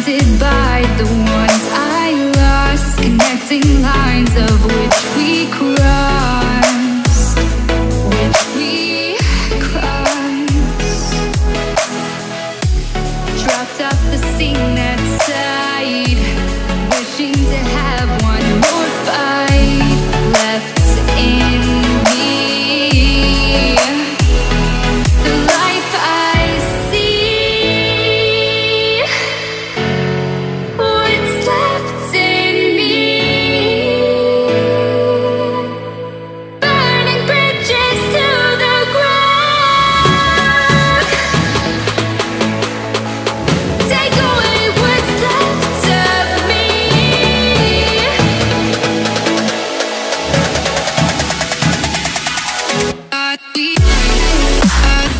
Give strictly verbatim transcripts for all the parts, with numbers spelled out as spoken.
blinded by the ones I lost, connecting lines of which we crossed, which we crossed. Dropped off the scene at sight, wishing to have one more fight left in me. The life I see, what's left in me,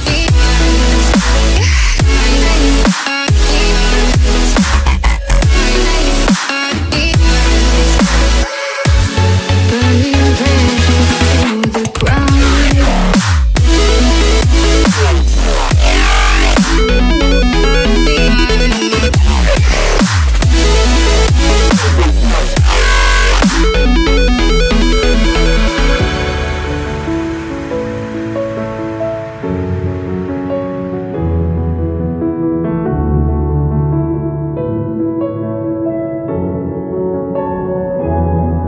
burning bridges to the ground.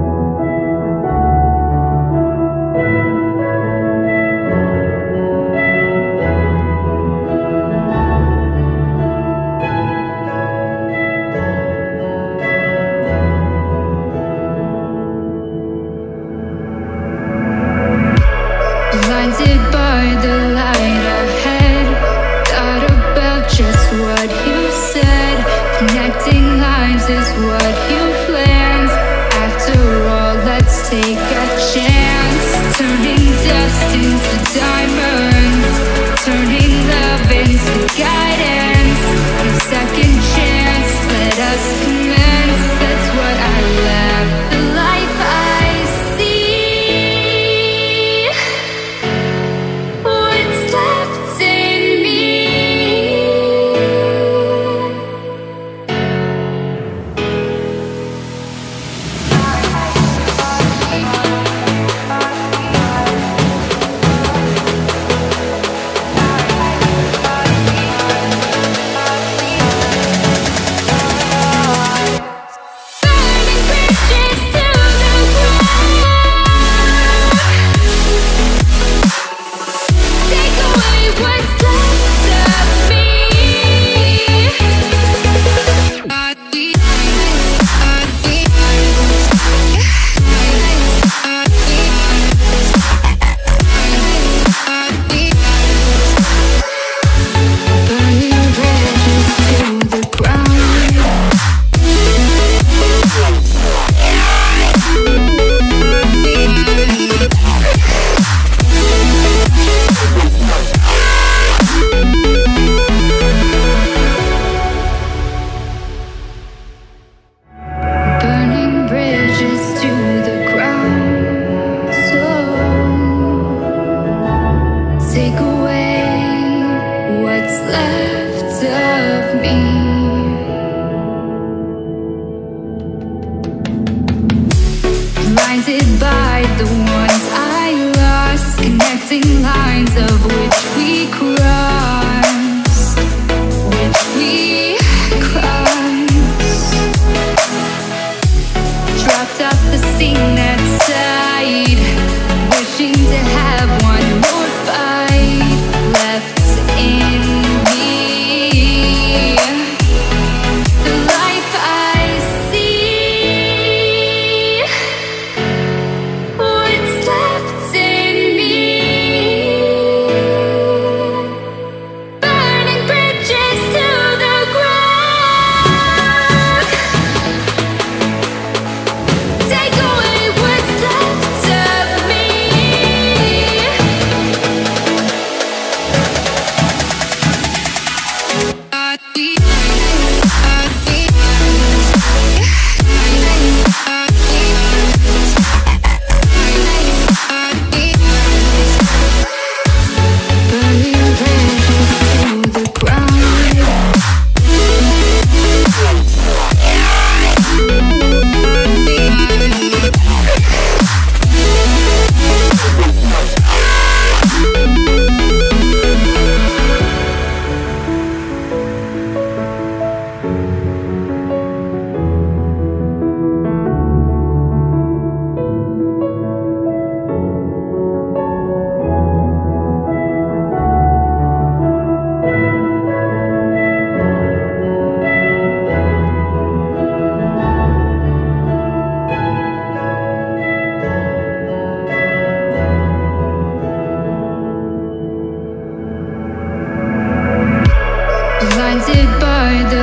Take away what's left of me. I'd be blinded by the light ahead, thought about just what you said. Connecting lines is what you planned. After all, let's take a chance. Turning dust into diamonds, turning love into guidance. A second chance, let us commence. That's what I left, the life I by the ones I lost, connecting lines of which we crossed, which we crossed. Dropped off the scene at sight, wishing to have one more fight left in me. blinded by the